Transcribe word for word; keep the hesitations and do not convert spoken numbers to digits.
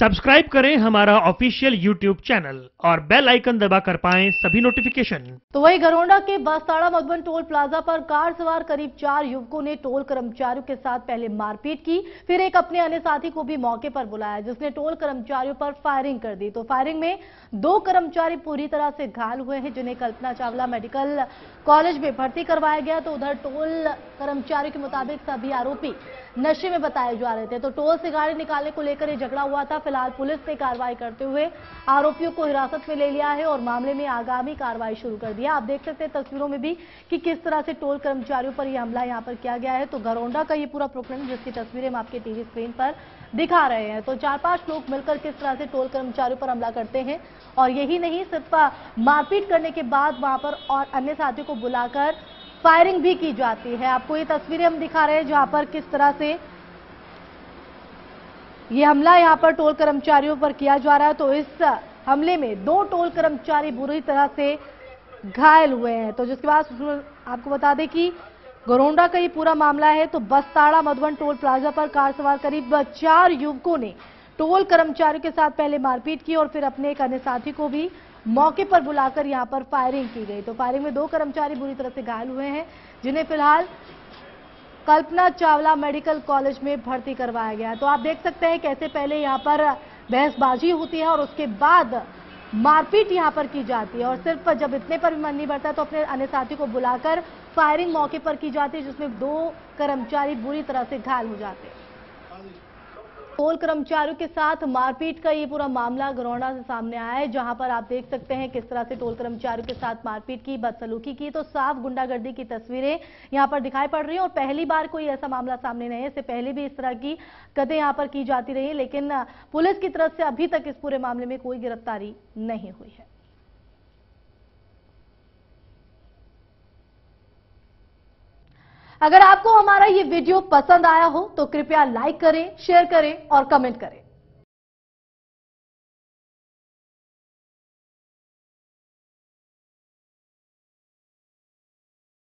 Subscribe करें हमारा official YouTube channel और बेल आइकन दबाकर पाएं सभी नोटिफिकेशन। तो वहीं घरौंडा के बस्ताड़ा मधुबन टोल प्लाजा पर कार सवार करीब चार युवकों ने टोल कर्मचारियों के साथ पहले मारपीट की, फिर एक अपने अन्य साथी को भी मौके पर बुलाया जिसने टोल कर्मचारियों पर फायरिंग कर दी। तो फायरिंग में दो कर्मचारी पूरी तरह से घायल हुए हैं जिन्हें कल्पना चावला मेडिकल कॉलेज में भर्ती करवाया गया। तो उधर टोल कर्मचारियों के मुताबिक सभी आरोपी नशे में बताए जा रहे थे। तो टोल से गाड़ी निकालने को लेकर ये झगड़ा हुआ था। फिलहाल पुलिस ने कार्रवाई करते हुए आरोपियों को हिरासत में ले लिया है और मामले में आगामी कार्रवाई शुरू कर दिया। आप देख सकते हैं तस्वीरों में भी कि किस तरह से टोल कर्मचारियों पर यह हमला यहाँ पर किया गया है। तो घरौंडा का ये पूरा प्रकरण जिसकी तस्वीरें हम आपके टीवी स्क्रीन पर दिखा रहे हैं। तो चार पांच लोग मिलकर किस तरह से टोल कर्मचारियों पर हमला करते हैं और यही नहीं, सिर्फ मारपीट करने के बाद वहां पर और अन्य साथियों को बुलाकर फायरिंग भी की जाती है। आपको ये तस्वीरें हम दिखा रहे हैं जहां पर किस तरह से ये हमला यहाँ पर टोल कर्मचारियों पर किया जा रहा है। तो इस हमले में दो टोल कर्मचारी बुरी तरह से घायल हुए हैं। तो जिसके बाद आपको बता दें कि घरौंडा का ये पूरा मामला है। तो बस्ताड़ा मधुबन टोल प्लाजा पर कार सवार करीब चार युवकों ने टोल कर्मचारियों के साथ पहले मारपीट की और फिर अपने एक अन्य साथी को भी मौके पर बुलाकर यहाँ पर फायरिंग की गई। तो फायरिंग में दो कर्मचारी बुरी तरह से घायल हुए हैं जिन्हें फिलहाल कल्पना चावला मेडिकल कॉलेज में भर्ती करवाया गया। तो आप देख सकते हैं कैसे पहले यहाँ पर बहसबाजी होती है और उसके बाद मारपीट यहाँ पर की जाती है और सिर्फ जब इतने पर भी मन नहीं बढ़ता तो अपने अन्य साथी को बुलाकर फायरिंग मौके पर की जाती है जिसमें दो कर्मचारी बुरी तरह से घायल हो जाते हैं। टोल कर्मचारियों के साथ मारपीट का ये पूरा मामला घरौंडा से सामने आया है जहां पर आप देख सकते हैं किस तरह से टोल कर्मचारियों के साथ मारपीट की, बदसलूकी की। तो साफ गुंडागर्दी की तस्वीरें यहां पर दिखाई पड़ रही हैं और पहली बार कोई ऐसा मामला सामने नहीं है। इससे पहले भी इस तरह की कदे यहां पर की जाती रही है लेकिन पुलिस की तरफ से अभी तक इस पूरे मामले में कोई गिरफ्तारी नहीं हुई है। अगर आपको हमारा ये वीडियो पसंद आया हो तो कृपया लाइक करें, शेयर करें और कमेंट करें।